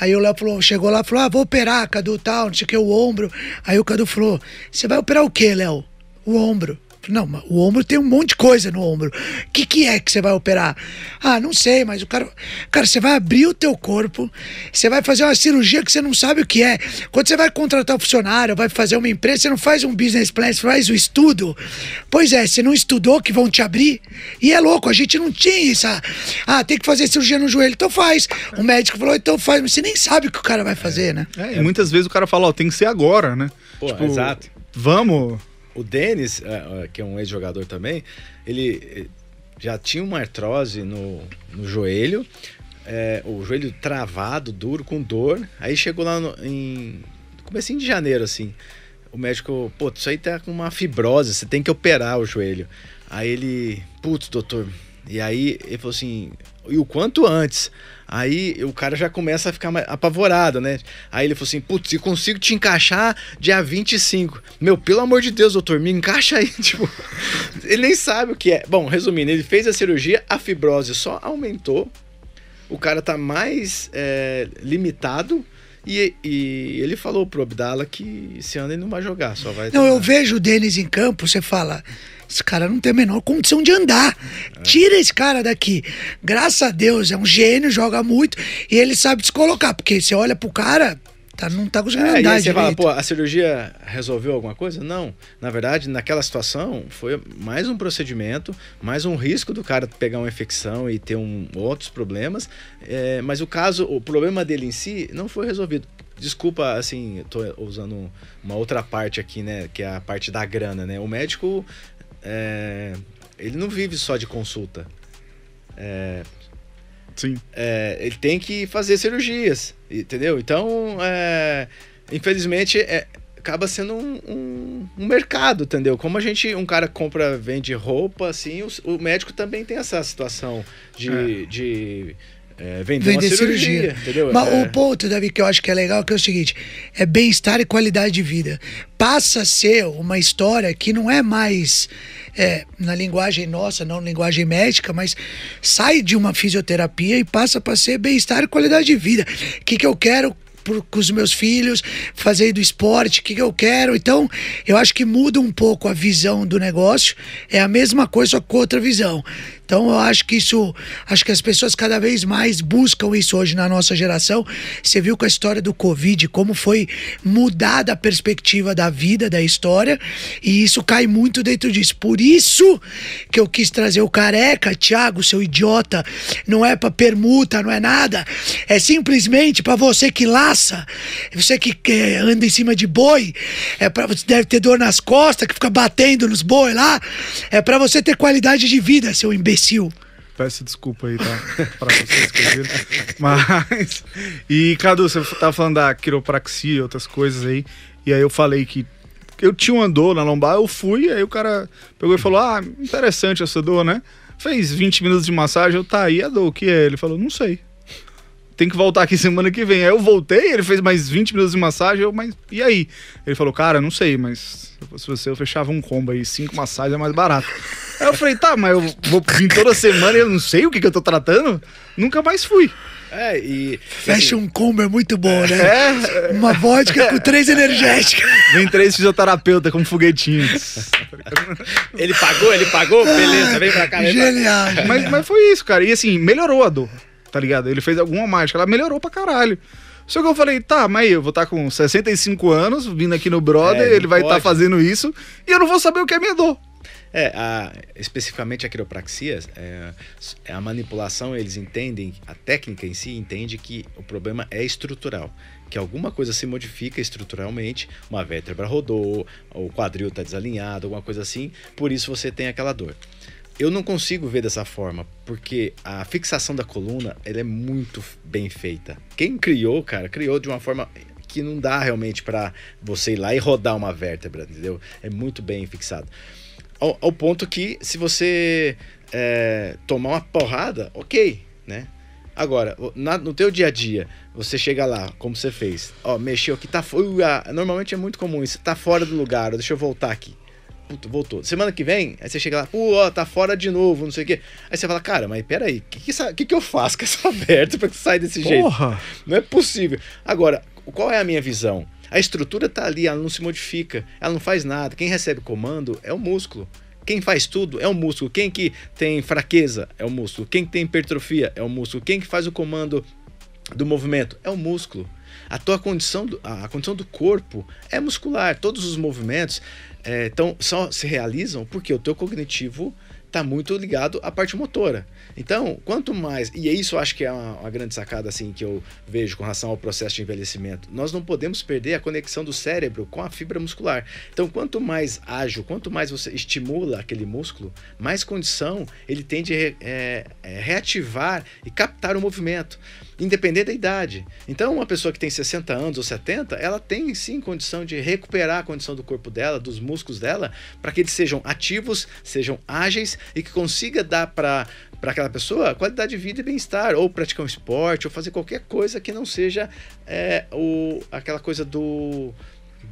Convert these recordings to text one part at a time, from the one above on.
Aí o Léo falou, chegou lá e falou, ah, vou operar, Cadu, tal, não sei o que, o ombro. Aí o Cadu falou, você vai operar o quê, Léo? O ombro. Não, mas o ombro tem um monte de coisa no ombro. O que, que é que você vai operar? Ah, não sei, mas o cara... Cara, você vai abrir o teu corpo, você vai fazer uma cirurgia que você não sabe o que é. Quando você vai contratar um funcionário, vai fazer uma empresa, você não faz um business plan, você faz o estudo. Pois é, você não estudou que vão te abrir? E é louco, a gente não tinha isso. Ah, tem que fazer cirurgia no joelho, então faz. O médico falou, então faz, mas você nem sabe o que o cara vai fazer, né? É, e muitas vezes o cara fala, ó, tem que ser agora, né? Pô, tipo, exato. Vamos... O Denis, que é um ex-jogador também, ele já tinha uma artrose no joelho, o joelho travado, duro, com dor. Aí chegou lá no comecinho de janeiro, assim, o médico, pô, isso aí tá com uma fibrose, você tem que operar o joelho. Aí ele, putz, doutor, e aí ele falou assim, e o quanto antes? Aí o cara já começa a ficar apavorado, né? Aí ele falou assim, putz, eu consigo te encaixar dia 25. Meu, pelo amor de Deus, doutor, me encaixa aí. Tipo, ele nem sabe o que é. Bom, resumindo, ele fez a cirurgia, a fibrose só aumentou. O cara tá mais limitado. E ele falou pro Abdala que esse ano ele não vai jogar, só vai... Não, treinar. Eu vejo o Denis em campo, você fala... Esse cara não tem a menor condição de andar. Tira esse cara daqui. Graças a Deus, é um gênio, joga muito. E ele sabe descolocar, porque você olha pro cara... não tá conseguindo andar. E aí você fala, pô, a cirurgia resolveu alguma coisa? Não. Na verdade, naquela situação, foi mais um procedimento, mais um risco do cara pegar uma infecção e ter outros problemas. Mas o problema dele em si não foi resolvido. Desculpa, assim, eu tô usando uma outra parte aqui, né? Que é a parte da grana, né? O médico, ele não vive só de consulta. Sim. Ele tem que fazer cirurgias, entendeu? Então, infelizmente, acaba sendo um mercado, entendeu? Como um cara compra, vende roupa, assim, o médico também tem essa situação de vender uma cirurgia, entendeu? Mas o ponto, Davi, que eu acho que é legal, que é o seguinte, é bem-estar e qualidade de vida. Passa a ser uma história que não é mais... na linguagem nossa, não linguagem médica, mas sai de uma fisioterapia e passa para ser bem-estar e qualidade de vida. O que, que eu quero com os meus filhos, fazer do esporte, o que, que eu quero? Então, eu acho que muda um pouco a visão do negócio, é a mesma coisa, só com outra visão. Então, eu acho que as pessoas cada vez mais buscam isso hoje na nossa geração. Você viu com a história do Covid, como foi mudada a perspectiva da vida, da história, e isso cai muito dentro disso. Por isso que eu quis trazer o careca, Thiago, seu idiota, não é pra permuta, não é nada, é simplesmente pra você que laça, você que anda em cima de boi, você deve ter dor nas costas, que fica batendo nos boi lá, é pra você ter qualidade de vida, seu imbecil. Peço desculpa aí, tá? Pra vocês que ouviram. Mas... E, Cadu, você tava falando da quiropraxia, outras coisas aí. E aí eu falei que eu tinha uma dor na lombar, eu fui, aí o cara pegou e falou, ah, interessante essa dor, né? Fez 20 minutos de massagem, eu, tá aí a dor, o que é? Ele falou, não sei. Tem que voltar aqui semana que vem. Aí eu voltei, ele fez mais 20 minutos de massagem, eu, mas e aí? Ele falou, cara, não sei, mas se fosse você, eu fechava um combo aí, 5 massagens é mais barato. Aí eu falei, tá, mas eu vou vir toda semana e eu não sei o que eu tô tratando? Nunca mais fui. Fecha um combo é muito bom, né? Uma vodka com 3 energéticas. Vem 3 fisioterapeutas com foguetinhos. Ele pagou? Beleza, vem pra cá. Genial. Mas foi isso, cara. E assim, melhorou a dor. Tá ligado? Ele fez alguma mágica, ela melhorou pra caralho. Só que eu falei, tá, mas eu vou estar com 65 anos, vindo aqui no brother, ele vai estar fazendo isso, e eu não vou saber o que é minha dor. Especificamente a quiropraxia, a manipulação, eles entendem, a técnica em si entende que o problema é estrutural, que alguma coisa se modifica estruturalmente, uma vértebra rodou, o quadril tá desalinhado, alguma coisa assim, por isso você tem aquela dor. Eu não consigo ver dessa forma, porque a fixação da coluna, ela é muito bem feita. Quem criou, cara, criou de uma forma que não dá realmente pra você ir lá e rodar uma vértebra, entendeu? É muito bem fixado. Ao ponto que, se você tomar uma porrada, ok, né? Agora, no teu dia a dia, você chega lá, como você fez, ó, mexeu aqui, tá... Normalmente é muito comum isso, tá fora do lugar, ó, deixa eu voltar aqui. puto, voltou. Semana que vem, aí você chega lá, pô, ó, tá fora de novo, não sei o quê. Aí você fala, cara, mas peraí, o que eu faço com essa aberta pra que saia desse jeito? Não é possível. Agora, qual é a minha visão? A estrutura tá ali, ela não se modifica, ela não faz nada. Quem recebe comando é o músculo. Quem faz tudo é o músculo. Quem que tem fraqueza é o músculo. Quem que tem hipertrofia é o músculo. Quem que faz o comando do movimento é o músculo. A tua condição, a condição do corpo é muscular. Todos os movimentos só se realizam porque o teu cognitivo está muito ligado à parte motora. Então, quanto mais... E isso eu acho que é uma grande sacada assim, que eu vejo com relação ao processo de envelhecimento. Nós não podemos perder a conexão do cérebro com a fibra muscular. Então, quanto mais ágil, quanto mais você estimula aquele músculo, mais condição ele tem de reativar e captar o movimento, independente da idade. Então, uma pessoa que tem 60 anos ou 70, ela tem sim condição de recuperar a condição do corpo dela, dos músculos dela, para que eles sejam ativos, sejam ágeis e que consiga dar para aquela pessoa qualidade de vida e bem-estar, ou praticar um esporte, ou fazer qualquer coisa que não seja aquela coisa do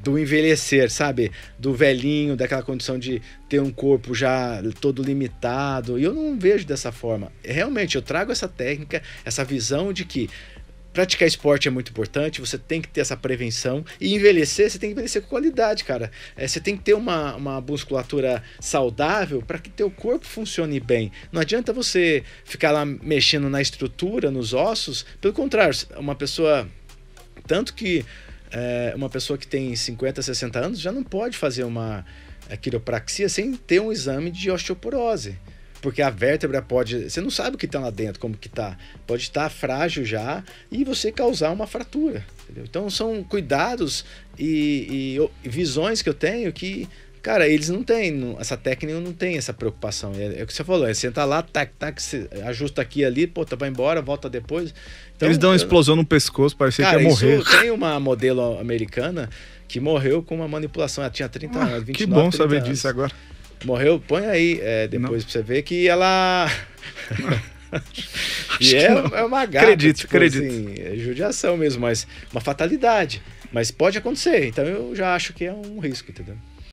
envelhecer, sabe? Do velhinho, daquela condição de ter um corpo já todo limitado. E eu não vejo dessa forma. Realmente, eu trago essa técnica, essa visão de que praticar esporte é muito importante, você tem que ter essa prevenção. E envelhecer, você tem que envelhecer com qualidade, cara. Você tem que ter uma musculatura saudável para que teu corpo funcione bem. Não adianta você ficar lá mexendo na estrutura, nos ossos. Pelo contrário, uma pessoa que tem 50, 60 anos já não pode fazer uma quiropraxia sem ter um exame de osteoporose. Porque a vértebra pode... Você não sabe o que está lá dentro, como que está. Pode estar frágil já e você causar uma fratura. Entendeu? Então, são cuidados e visões que eu tenho que... Cara, eles não têm... Essa técnica não tem essa preocupação. É o que você falou. É sentar lá, tac, tac, ajusta aqui ali, pô, tá, vai embora, volta depois. Então, eles dão uma explosão no pescoço, parecia que ia morrer. Isso, tem uma modelo americana que morreu com uma manipulação. Ela tinha 30 anos, 29, 30 anos. Que bom saber disso agora. Morreu, põe aí depois não, pra você ver que ela... e é uma gata, acredito, tipo, acredito. Assim, é judiação mesmo, mas uma fatalidade. Mas pode acontecer, então eu já acho que é um risco, entendeu?